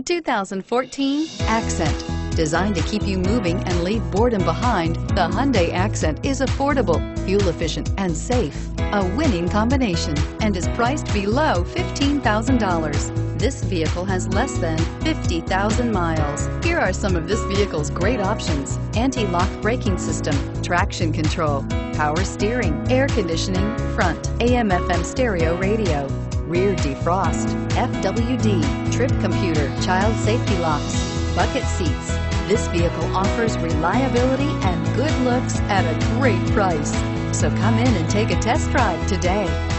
The 2014 Accent. Designed to keep you moving and leave boredom behind, the Hyundai Accent is affordable, fuel-efficient, and safe. A winning combination, and is priced below $15,000. This vehicle has less than 50,000 miles. Here are some of this vehicle's great options: anti-lock braking system, traction control, power steering, air conditioning, front AM/FM stereo radio, rear defrost, FWD, trip computer, child safety locks, bucket seats. This vehicle offers reliability and good looks at a great price. So come in and take a test drive today.